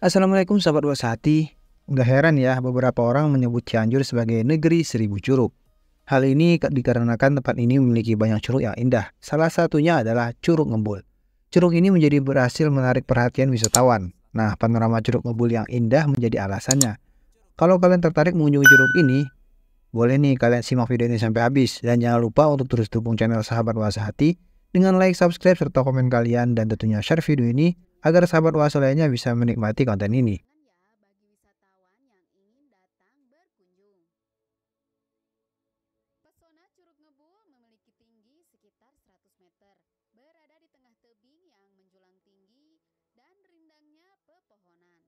Assalamualaikum sahabat Oase Hati. Udah heran ya beberapa orang menyebut Cianjur sebagai negeri seribu curug. Hal ini dikarenakan tempat ini memiliki banyak curug yang indah. Salah satunya adalah Curug Ngebul. Curug ini menjadi berhasil menarik perhatian wisatawan. Nah, panorama Curug Ngebul yang indah menjadi alasannya. Kalau kalian tertarik mengunjungi curug ini, boleh nih kalian simak video ini sampai habis. Dan jangan lupa untuk terus dukung channel Sahabat Oase Hati dengan like, subscribe, serta komen kalian, dan tentunya share video ini agar sahabat Oase lainnya bisa menikmati konten ini. Pesona Curug Ngebul memiliki tinggi sekitar 100 meter, berada di tengah tebing yang menjulang tinggi dan rindangnya pepohonan.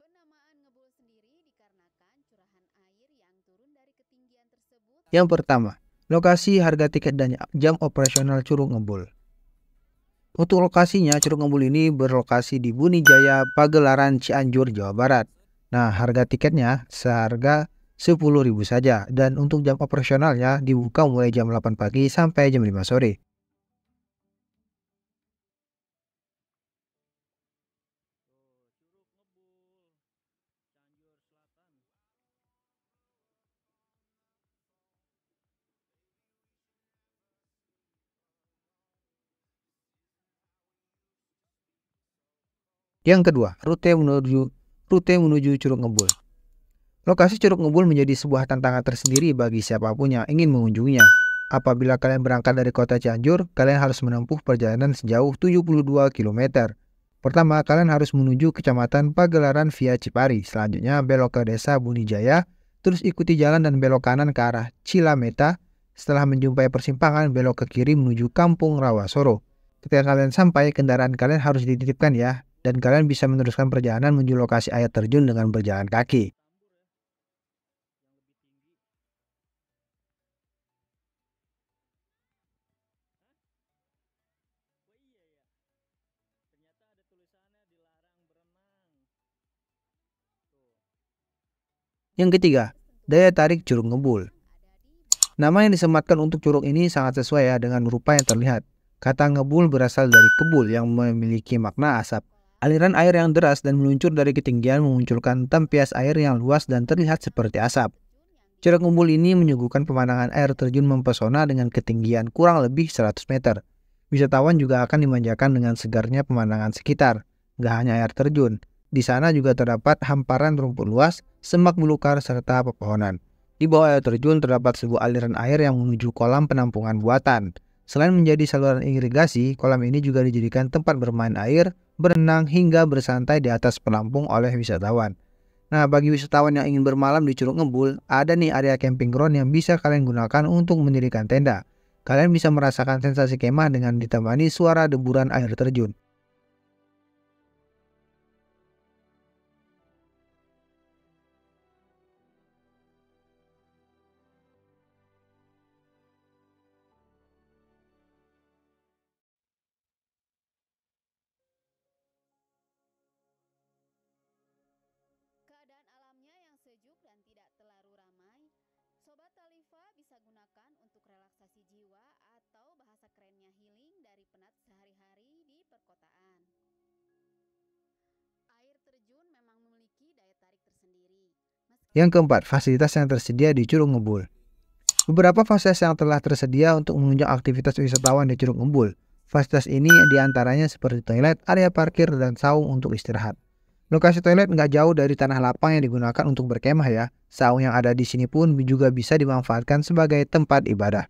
Penamaan Ngebul sendiri dikarenakan curahan air yang turun dari ketinggian tersebut. Yang pertama, lokasi, harga tiket, dan jam operasional Curug Ngebul. Untuk lokasinya, Curug Ngebul ini berlokasi di Bunijaya, Pagelaran, Cianjur, Jawa Barat. Nah, harga tiketnya seharga 10.000 saja, dan untuk jam operasionalnya dibuka mulai jam 8 pagi sampai jam 5 sore. Yang kedua, rute menuju Curug Ngebul. Lokasi Curug Ngebul menjadi sebuah tantangan tersendiri bagi siapapun yang ingin mengunjunginya. Apabila kalian berangkat dari kota Cianjur, kalian harus menempuh perjalanan sejauh 72 km. Pertama, kalian harus menuju Kecamatan Pagelaran via Cipari. Selanjutnya, belok ke Desa Bunijaya, terus ikuti jalan dan belok kanan ke arah Cilameta. Setelah menjumpai persimpangan, belok ke kiri menuju Kampung Rawasoro. Ketika kalian sampai, kendaraan kalian harus dititipkan ya. Dan kalian bisa meneruskan perjalanan menuju lokasi air terjun dengan berjalan kaki. Yang ketiga, daya tarik Curug Ngebul. Nama yang disematkan untuk curug ini sangat sesuai ya dengan rupa yang terlihat. Kata ngebul berasal dari kebul yang memiliki makna asap. Aliran air yang deras dan meluncur dari ketinggian memunculkan tempias air yang luas dan terlihat seperti asap. Curug Ngebul ini menyuguhkan pemandangan air terjun mempesona dengan ketinggian kurang lebih 100 meter. Wisatawan juga akan dimanjakan dengan segarnya pemandangan sekitar. Gak hanya air terjun, di sana juga terdapat hamparan rumput luas, semak belukar, serta pepohonan. Di bawah air terjun terdapat sebuah aliran air yang menuju kolam penampungan buatan. Selain menjadi saluran irigasi, kolam ini juga dijadikan tempat bermain air, berenang, hingga bersantai di atas penampung oleh wisatawan. Nah, bagi wisatawan yang ingin bermalam di Curug Ngebul, ada nih area camping ground yang bisa kalian gunakan untuk mendirikan tenda. Kalian bisa merasakan sensasi kemah dengan ditemani suara deburan air terjun. Bisa gunakan untuk relaksasi jiwa atau bahasa kerennya healing dari penat sehari-hari di perkotaan. Air terjun memang memiliki daya tarik tersendiri. Yang keempat, fasilitas yang tersedia di Curug Ngebul. Beberapa fasilitas yang telah tersedia untuk menunjang aktivitas wisatawan di Curug Ngebul. Fasilitas ini diantaranya seperti toilet, area parkir, dan saung untuk istirahat. Lokasi toilet nggak jauh dari tanah lapang yang digunakan untuk berkemah ya. Saung yang ada di sini pun juga bisa dimanfaatkan sebagai tempat ibadah.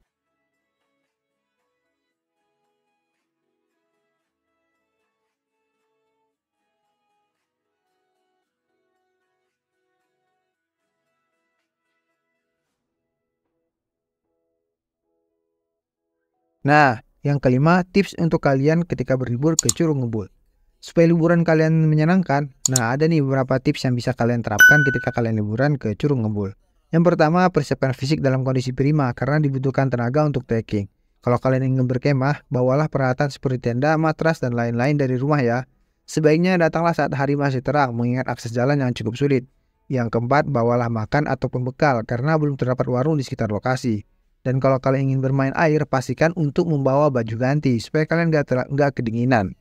Nah, yang kelima, tips untuk kalian ketika berlibur ke Curug Ngebul. Supaya liburan kalian menyenangkan, nah ada nih beberapa tips yang bisa kalian terapkan ketika kalian liburan ke Curug Ngebul. Yang pertama, persiapkan fisik dalam kondisi prima karena dibutuhkan tenaga untuk trekking. Kalau kalian ingin berkemah, bawalah peralatan seperti tenda, matras, dan lain-lain dari rumah ya. Sebaiknya datanglah saat hari masih terang, mengingat akses jalan yang cukup sulit. Yang keempat, bawalah makan ataupun bekal karena belum terdapat warung di sekitar lokasi. Dan kalau kalian ingin bermain air, pastikan untuk membawa baju ganti supaya kalian nggak kedinginan.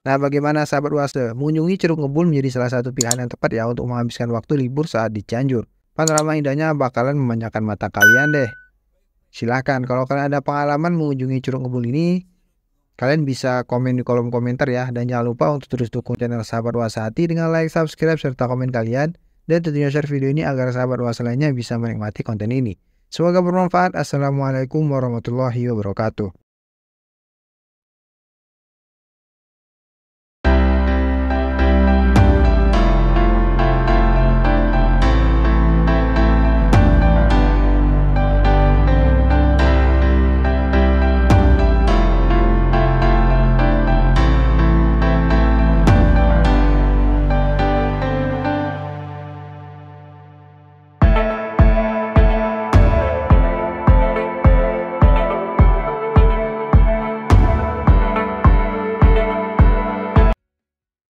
Nah, bagaimana sahabat Oase? Mengunjungi Curug Ngebul menjadi salah satu pilihan yang tepat ya untuk menghabiskan waktu libur saat di Cianjur. Panorama indahnya bakalan memanjakan mata kalian deh. Silahkan, kalau kalian ada pengalaman mengunjungi Curug Ngebul ini, kalian bisa komen di kolom komentar ya. Dan jangan lupa untuk terus dukung channel Sahabat Oase Hati dengan like, subscribe, serta komen kalian. Dan tentunya share video ini agar sahabat Oase lainnya bisa menikmati konten ini. Semoga bermanfaat. Assalamualaikum warahmatullahi wabarakatuh.